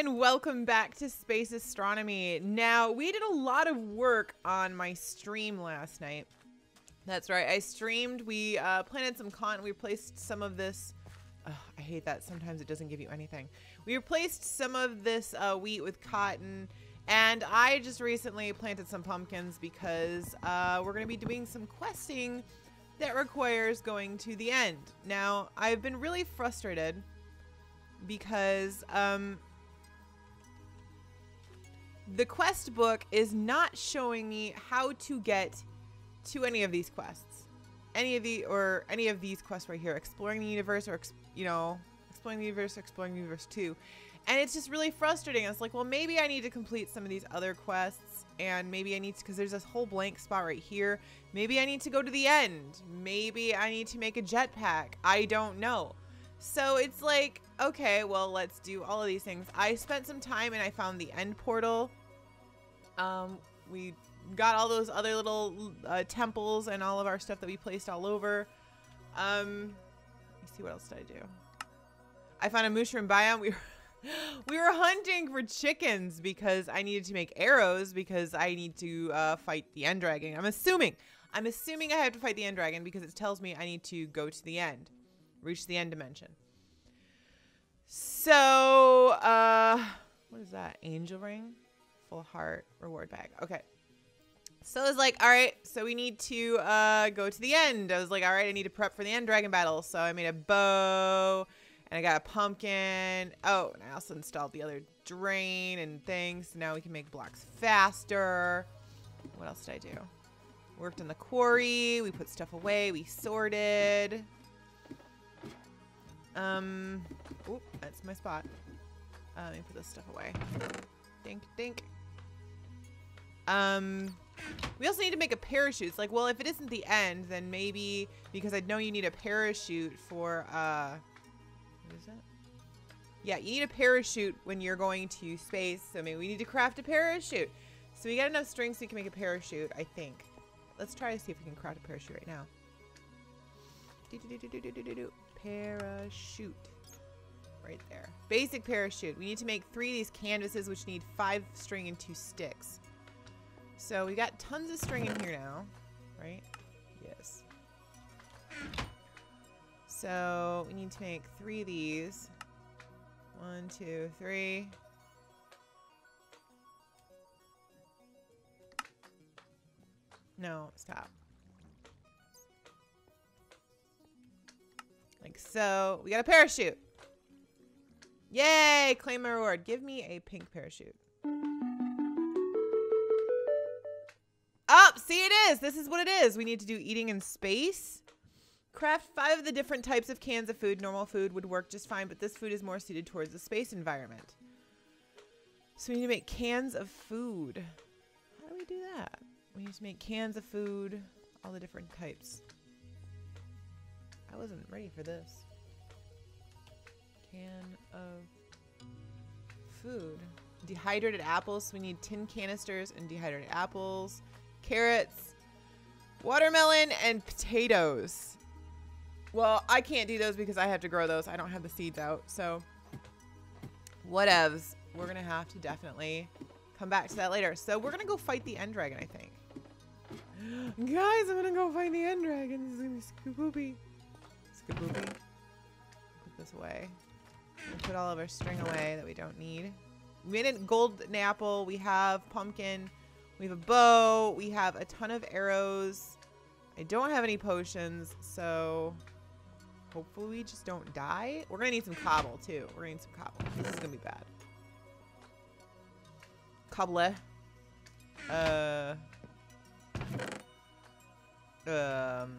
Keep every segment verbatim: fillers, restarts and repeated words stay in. and welcome back to Space Astronomy. Now, we did a lot of work on my stream last night. That's right, I streamed, we uh, planted some cotton, we placed some of this, uh, I hate that, sometimes it doesn't give you anything. We replaced some of this uh, wheat with cotton, and I just recently planted some pumpkins because uh, we're gonna be doing some questing that requires going to the end. Now, I've been really frustrated because um, the quest book is not showing me how to get to any of these quests, any of the or any of these quests right here, exploring the universe or ex you know, exploring the universe, exploring the universe two, and it's just really frustrating. I was like, well, maybe I need to complete some of these other quests, and maybe I need to, because there's this whole blank spot right here. Maybe I need to go to the end. Maybe I need to make a jetpack. I don't know. So it's like, okay, well, let's do all of these things. I spent some time and I found the end portal. Um, we. Got all those other little uh, temples and all of our stuff that we placed all over. Um, let's see, what else did I do? I found a mushroom biome. We were, we were hunting for chickens because I needed to make arrows because I need to uh, fight the Ender Dragon. I'm assuming. I'm assuming I have to fight the Ender Dragon because it tells me I need to go to the end. Reach the end dimension. So, uh, what is that? Angel ring? Full heart reward bag. Okay. So I was like, all right, so we need to uh, go to the end. I was like, all right, I need to prep for the end dragon battle. So I made a bow and I got a pumpkin. Oh, and I also installed the other drain and things. So now we can make blocks faster. What else did I do? Worked in the quarry. We put stuff away. We sorted. Um, oh, that's my spot. Uh, let me put this stuff away. Dink, dink. Um... We also need to make a parachute. It's like, well, if it isn't the end, then maybe, because I know you need a parachute for, uh, what is that? Yeah, you need a parachute when you're going to space. So maybe we need to craft a parachute. So we got enough strings so we can make a parachute, I think. Let's try to see if we can craft a parachute right now. Do, do, do, do, do, do, do, do. Parachute. Right there. Basic parachute. We need to make three of these canvases, which need five string and two sticks. So we got tons of string in here now, right? Yes. So we need to make three of these. One, two, three. No, stop. Like so. We got a parachute. Yay! Claim my reward. Give me a pink parachute. Oh, see, it is. This is what it is. We need to do eating in space. Craft five of the different types of cans of food. Normal food would work just fine, but this food is more suited towards the space environment. So we need to make cans of food. How do we do that? We need to make cans of food, all the different types. I wasn't ready for this. Can of food. Dehydrated apples. So we need tin canisters and dehydrated apples. Carrots, watermelon, and potatoes. Well, I can't do those because I have to grow those. I don't have the seeds out, so whatevs. We're gonna have to definitely come back to that later. So we're gonna go fight the End Dragon, I think. Guys, I'm gonna go fight the End Dragon. This is gonna be scoop-oopy. Scoop-oopy. Put this away. We'll put all of our string away that we don't need. We made a golden apple. We have pumpkin. We have a bow, we have a ton of arrows. I don't have any potions, so hopefully we just don't die. We're gonna need some cobble too. We're gonna need some cobble. This is gonna be bad. Cobble. Uh, um,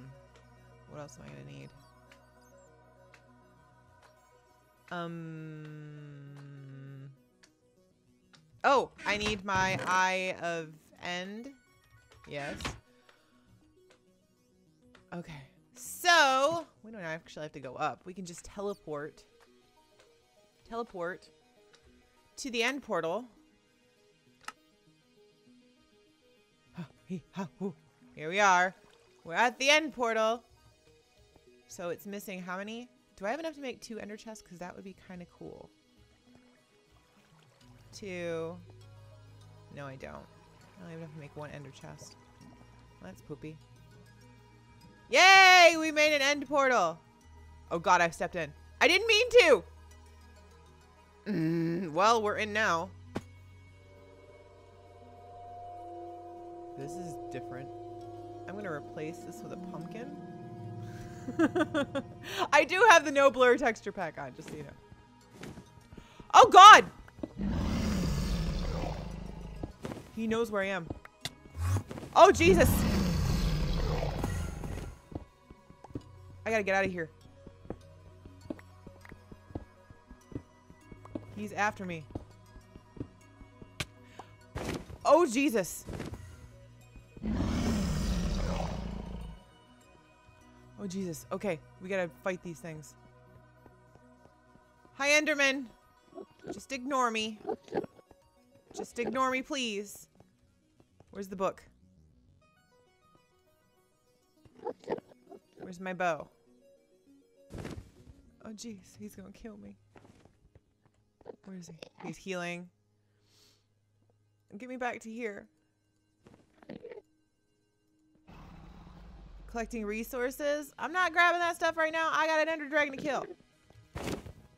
what else am I gonna need? Um, oh, I need my eye of end. Yes. Okay. So, we don't actually have to go up. We can just teleport. Teleport to the end portal. Here we are. We're at the end portal. So, it's missing how many? Do I have enough to make two ender chests? Because that would be kind of cool. two. No, I don't. I only have to make one ender chest. Well, that's poopy. Yay! We made an end portal. Oh god, I've stepped in. I didn't mean to! Mm, well, we're in now. This is different. I'm gonna replace this with a pumpkin. I do have the no blur texture pack on, just so you know. Oh god! He knows where I am. Oh Jesus! I gotta get out of here. He's after me. Oh Jesus. Oh Jesus. Okay, we gotta fight these things. Hi Enderman. Just ignore me. Just ignore me, please. Where's the book? Where's my bow? Oh jeez, he's gonna kill me. Where is he? He's healing. Get me back to here. Collecting resources. I'm not grabbing that stuff right now. I got an Ender Dragon to kill.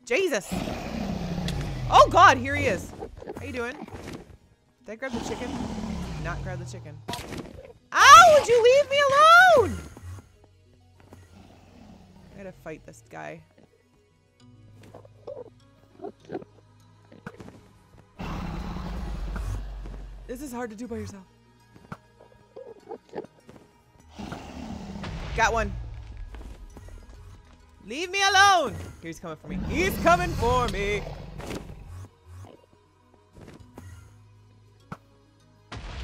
Jesus. Oh god, here he is. How you doing? Did I grab the chicken? Did not grab the chicken. Ow! Would you leave me alone? I gotta fight this guy. This is hard to do by yourself. Got one. Leave me alone. He's coming for me. He's coming for me.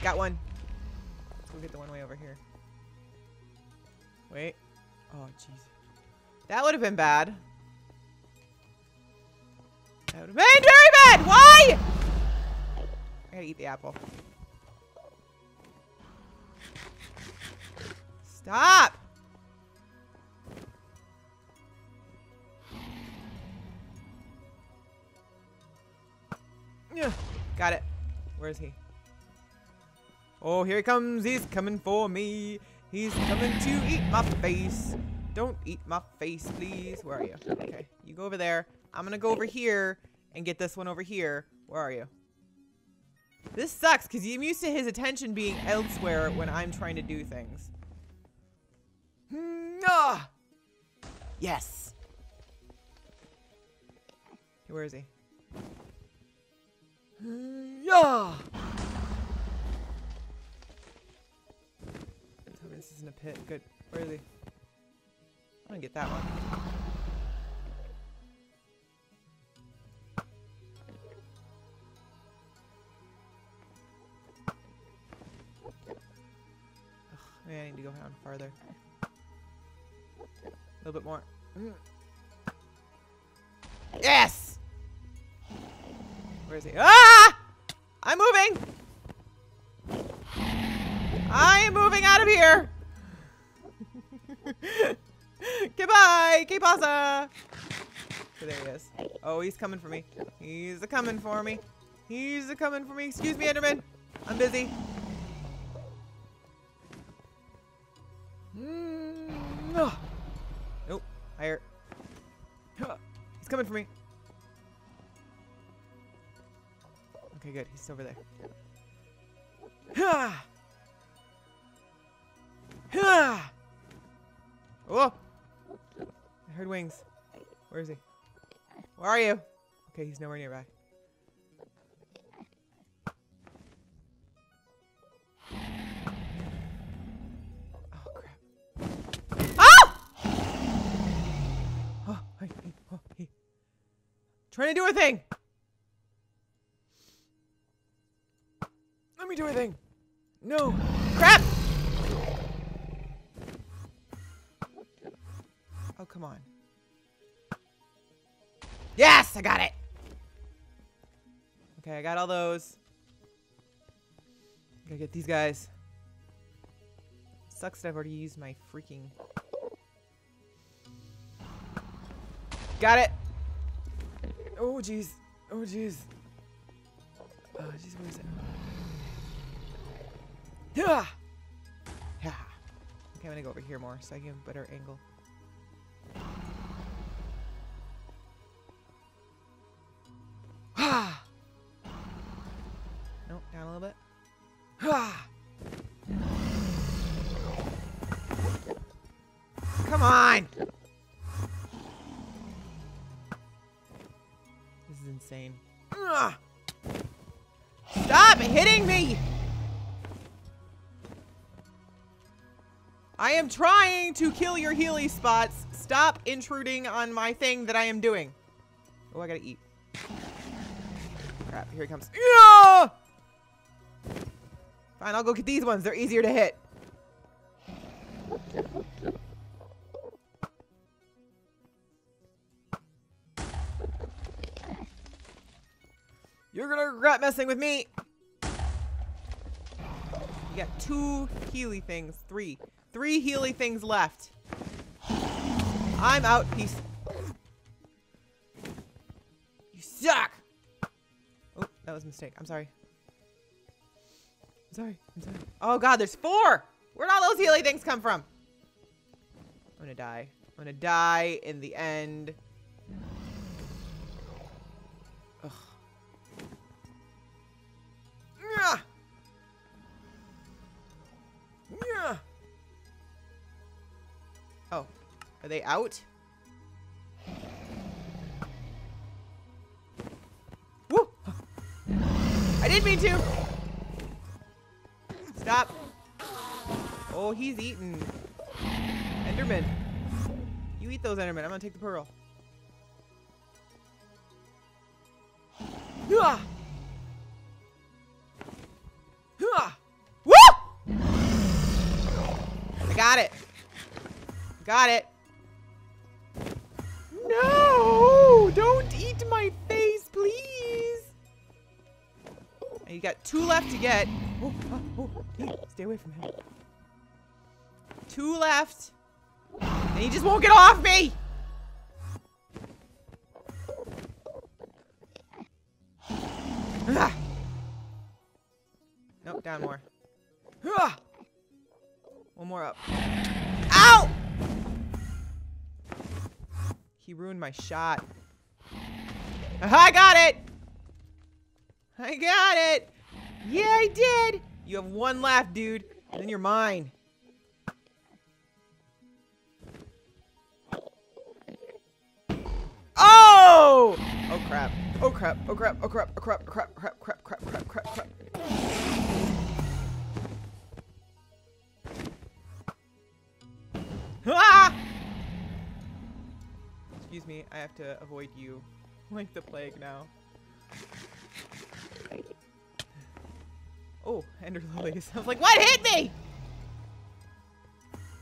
Got one. Let's go get the one way over here. Wait. Oh, jeez. That would have been bad. That would have been very bad. Why? I gotta eat the apple. Stop! Yeah, got it. Where is he? Oh, here he comes. He's coming for me. He's coming to eat my face. Don't eat my face, please. Where are you? Okay, you go over there. I'm gonna go over here and get this one over here. Where are you? This sucks, because I'm used to his attention being elsewhere when I'm trying to do things. Ah! Yes! Where is he? Yeah! This isn't a pit. Good. Where is he? I'm gonna get that one. Maybe I need to go down farther. A little bit more. Mm. Yes! Where is he? Ah! I'm moving! I am moving out of here! Goodbye! Que pasa? So there he is. Oh, he's coming for me. He's a-coming for me. He's a-coming for me. Excuse me, Enderman. I'm busy. Mm. Nope. Higher. He's coming for me. Okay, good. He's over there. Oh! I heard wings. Where is he? Where are you? Okay, he's nowhere nearby. Trying to do a thing. Let me do a thing. No. Crap. Oh, come on. Yes, I got it. Okay, I got all those. Gotta get these guys. Sucks that I've already used my freaking. Got it. Oh, jeez. Oh, jeez. Oh, jeez, where is it? Yeah. Yeah. Okay, I'm gonna go over here more so I get a better angle. Ah. Nope, down a little bit. Ah. Come on. This is insane. Ah. Stop hitting me! I am trying to kill your healy spots. Stop intruding on my thing that I am doing. Oh, I gotta eat. Crap, here he comes. Yeah! Fine, I'll go get these ones. They're easier to hit. You're gonna regret messing with me. You got two healy things. Three. Three healy things left. I'm out. Peace. You suck. Oh, that was a mistake. I'm sorry. I'm sorry. I'm sorry. Oh, God, there's four. Where'd all those healy things come from? I'm gonna die. I'm gonna die in the end. Ugh. Oh, are they out? Woo! I didn't mean to. Stop. Oh, he's eating Enderman. You eat those Enderman. I'm gonna take the pearl. Hooah! Hooah! Woo! I got it. Got it. No! Don't eat my face, please! And you got two left to get. Oh, oh, oh. Hey, stay away from him. Two left. And he just won't get off me! Ah. Nope, down more. Ah. One more up. Ow! He ruined my shot. I got it! I got it! Yeah, I did! You have one left, dude. Then you're mine. Oh! Oh, crap. Oh, crap. Oh, crap. Oh, crap. Oh, crap. Oh, crap. Oh, crap. Crap. Crap. Crap. Crap. Crap. Ah! Excuse me, I have to avoid you like the plague now. Oh, ender lilies. I was like, what hit me?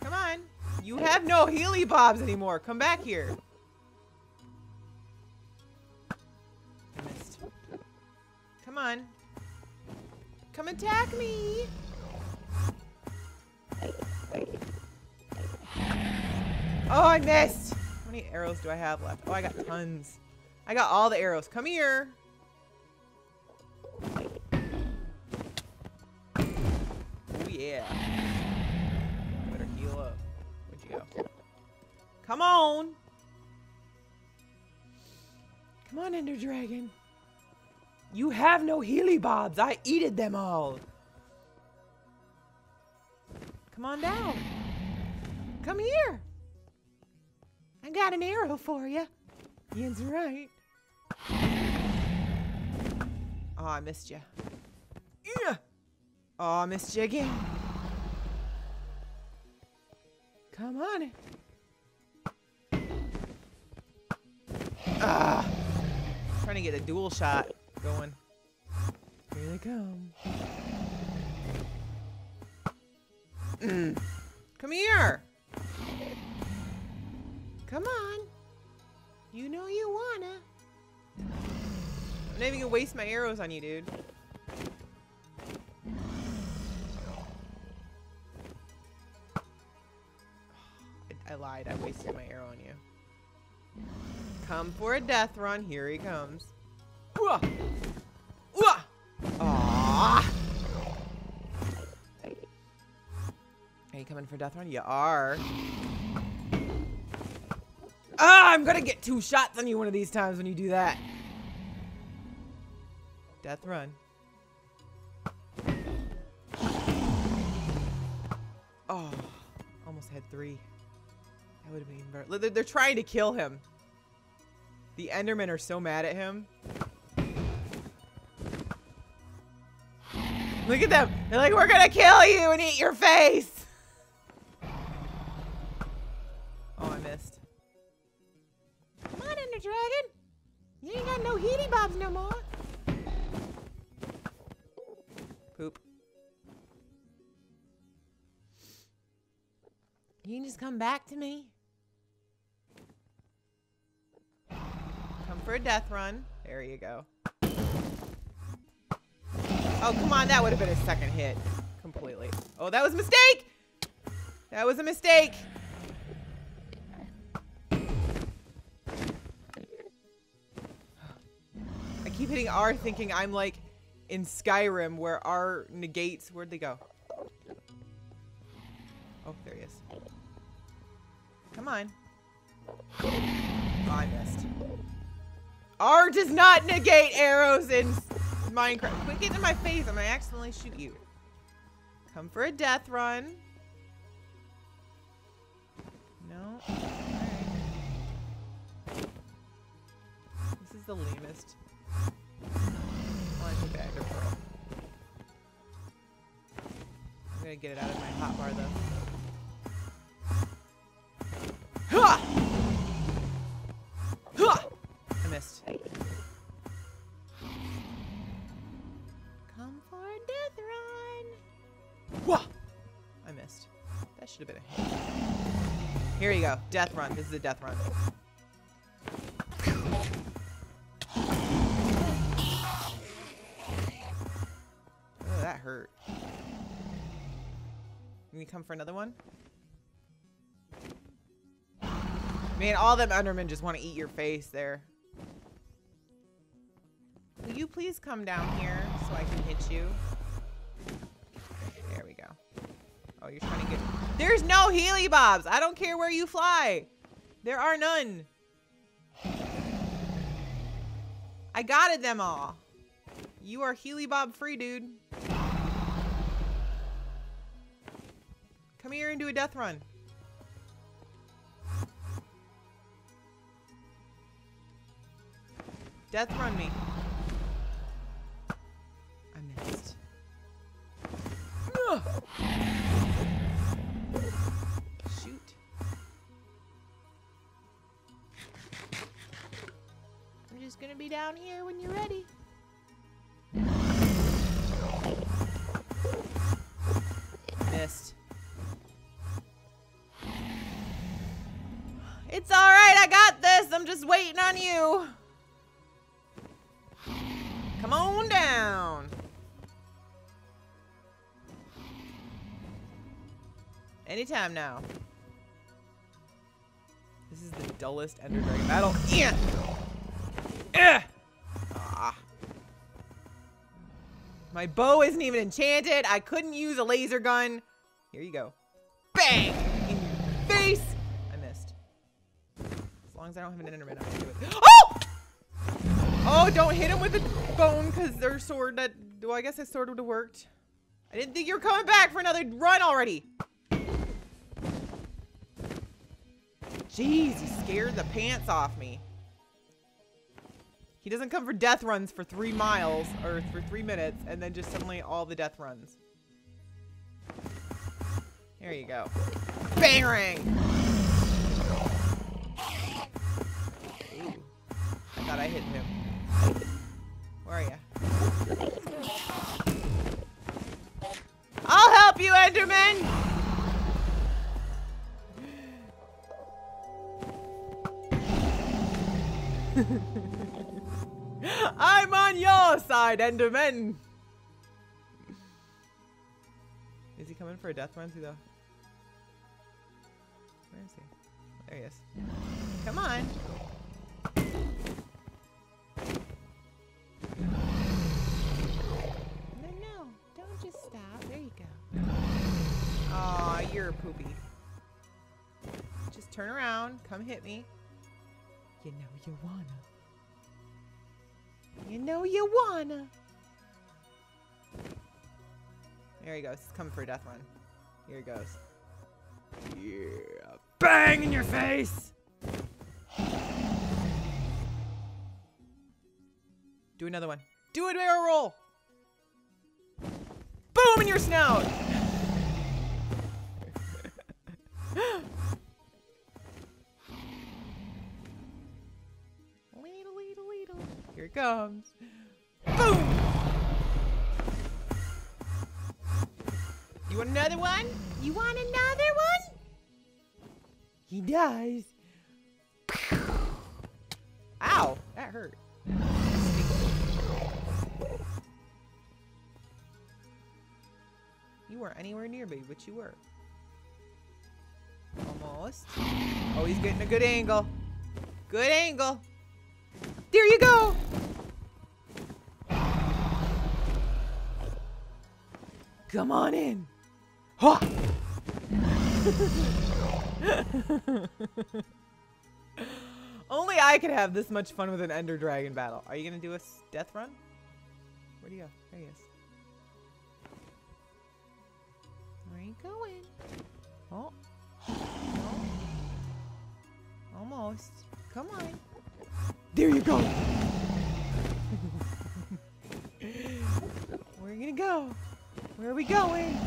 Come on. You have no healy bobs anymore. Come back here. I missed. Come on. Come attack me. Oh, I missed. How many arrows do I have left? Oh, I got tons. I got all the arrows. Come here. Oh, yeah. I better heal up. Where'd you go? Come on. Come on, Ender Dragon. You have no healy bobs. I eated them all. Come on down. Come here. I got an arrow for you. Ian's right. Oh, I missed you. Yeah. Oh, I missed you again. Come on. Ah, I'm trying to get a dual shot going. Here they come. Mm. Come here. Come on. You know you wanna. I'm not even gonna waste my arrows on you, dude. I, I lied. I wasted my arrow on you. Come for a death run. Here he comes. Ooh-ah. Ooh-ah. Aw. Are you coming for death run? You are. Ah, I'm gonna get two shots on you one of these times when you do that. Death run. Oh, almost had three. That would have been even better. They're, they're trying to kill him. The Endermen are so mad at him. Look at them. They're like, we're gonna kill you and eat your face. Oh, I missed. Come on, Ender Dragon. You ain't got no heaty bobs no more. Poop. You can just come back to me. Come for a death run. There you go. Oh, come on. That would have been a second hit. Completely. Oh, that was a mistake. That was a mistake. I keep hitting R thinking I'm like in Skyrim where R negates. Where'd they go? Oh, there he is. Come on. Oh, I missed. R does not negate arrows in Minecraft. Quit getting in my face. I'm gonna accidentally shoot you. Come for a death run. No. All right. This is the lamest. Well, I took the Ender Pearl. I'm gonna get it out of my hotbar though. Ha! Ha! I missed. I missed. That should have been a hit. Here you go. Death run. This is a death run. Oh, that hurt. Can we come for another one? Man, all them Endermen just want to eat your face there. Will you please come down here so I can hit you? Oh, you're trying to get. There's no Healy Bobs. I don't care where you fly. There are none. I gotted them all. You are Healy Bob free, dude. Come here and do a death run. Death run me. I missed. Ugh. Gonna be down here when you're ready. Missed. It's all right. I got this. I'm just waiting on you. Come on down. Anytime now. This is the dullest Ender Dragon battle. Yeah. Ah. My bow isn't even enchanted. I couldn't use a laser gun. Here you go. Bang! In your face! I missed. As long as I don't have an Enderman, I'm gonna do it. Oh! Oh, don't hit him with a bone because their sword that. Well, I guess his sword would have worked. I didn't think you were coming back for another run already. Jeez, you scared the pants off me. He doesn't come for death runs for three miles or for three minutes and then just suddenly all the death runs. There you go. Bang rang! Ooh. I thought I hit him. Where are ya? I'll help you, Enderman! I'm on your side, Enderman! Is he coming for a death run through the... Where is he? There he is. Come on! No, no, water, Poopy. Just turn around. Come hit me. You know you wanna. You know you wanna. There he goes. He's coming for a death run. Here he goes. Yeah. Bang in your face! Do another one. Do a barrel roll! Boom in your snout! Here it comes. Boom! You want another one? You want another one? He dies. Ow! That hurt. You weren't anywhere near me, but you were. Almost. Oh, he's getting a good angle. Good angle. There you go! Come on in! Ha! Only I could have this much fun with an Ender Dragon battle. Are you gonna do a death run? Where'd he go? There he is. Where are you going? Oh. Oh. Almost. Come on. There you go. Where are you gonna go? Where are we going?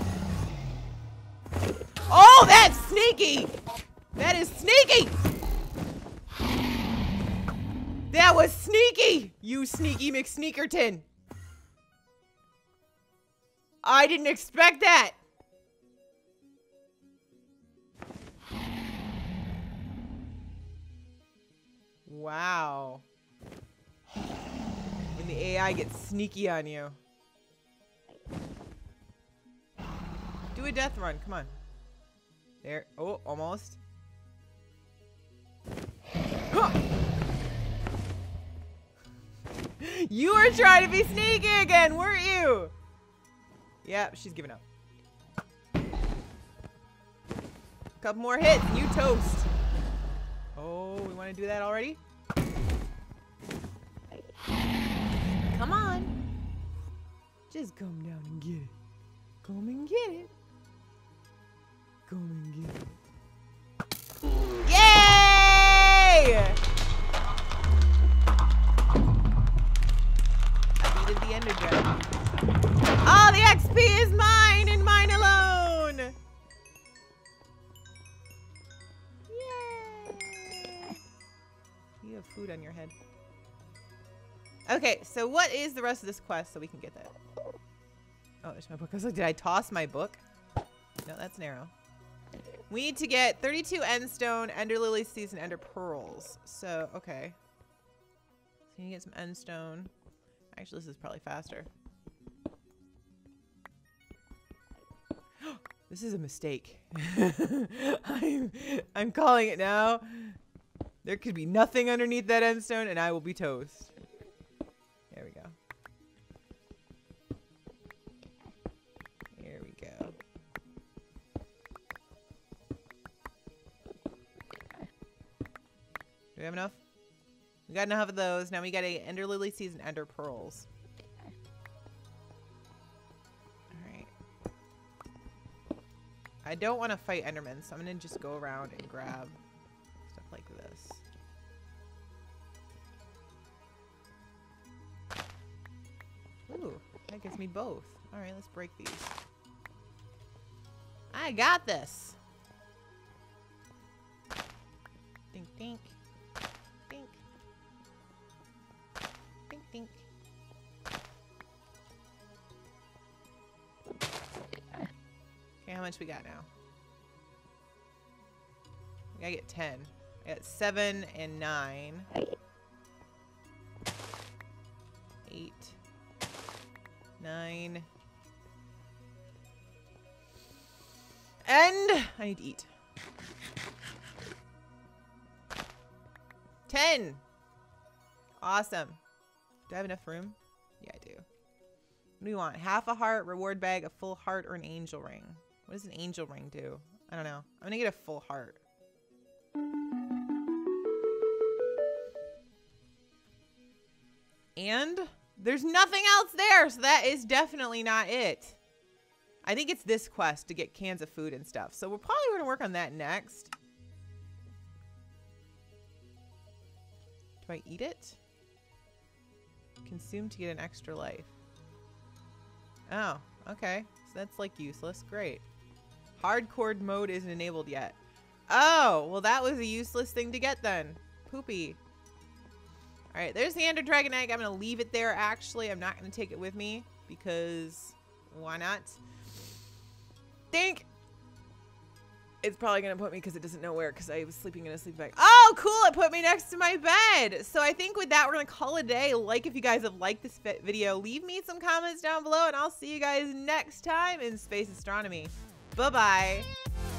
Oh, that's sneaky! That is sneaky! That was sneaky! You sneaky McSneakerton! I didn't expect that! Wow. When the A I gets sneaky on you. Do a death run, come on. There, oh, almost. Huh. You were trying to be sneaky again, weren't you? Yeah, she's giving up. Couple more hits, you toast. Oh, we want to do that already? Come on. Just come down and get it. Come and get it. Come and get it. Yay! I needed the Ender Dragon. All the X P is mine and mine alone! Yay! You have food on your head. Okay, so what is the rest of this quest so we can get that? Oh, there's my book. I was like, did I toss my book? No, that's an arrow. We need to get thirty-two endstone, ender lily seeds, and ender pearls. So, okay. So you get some endstone. Actually, this is probably faster. This is a mistake. I'm, I'm calling it now. There could be nothing underneath that endstone, and I will be toast. There we go. Do we have enough? We got enough of those. Now we got a Ender Lily Seeds and Ender Pearls. Alright. I don't want to fight Endermen, so I'm going to just go around and grab stuff like this. Ooh, that gives me both. Alright, let's break these. I got this! Think, think. Think. Okay, how much we got now? I gotta get ten. I got seven and nine. Eight. Nine. And I need to eat. Ten. Awesome. Do I have enough room? Yeah, I do. What do we want? Half a heart, reward bag, a full heart, or an angel ring? What does an angel ring do? I don't know. I'm gonna get a full heart. And there's nothing else there, so that is definitely not it. I think it's this quest to get cans of food and stuff. So we're probably gonna work on that next. Do I eat it? Consume to get an extra life. Oh, okay. So that's like useless. Great. Hardcore mode isn't enabled yet. Oh, well that was a useless thing to get then. Poopy. All right, there's the Ender Dragon egg. I'm gonna leave it there actually. I'm not gonna take it with me because why not? Think it's probably gonna put me because it doesn't know where because I was sleeping in a sleeping bag. Oh, cool, it put me next to my bed. So I think with that, we're gonna call it a day. Like if you guys have liked this video, leave me some comments down below and I'll see you guys next time in Space Astronomy. Bye-bye.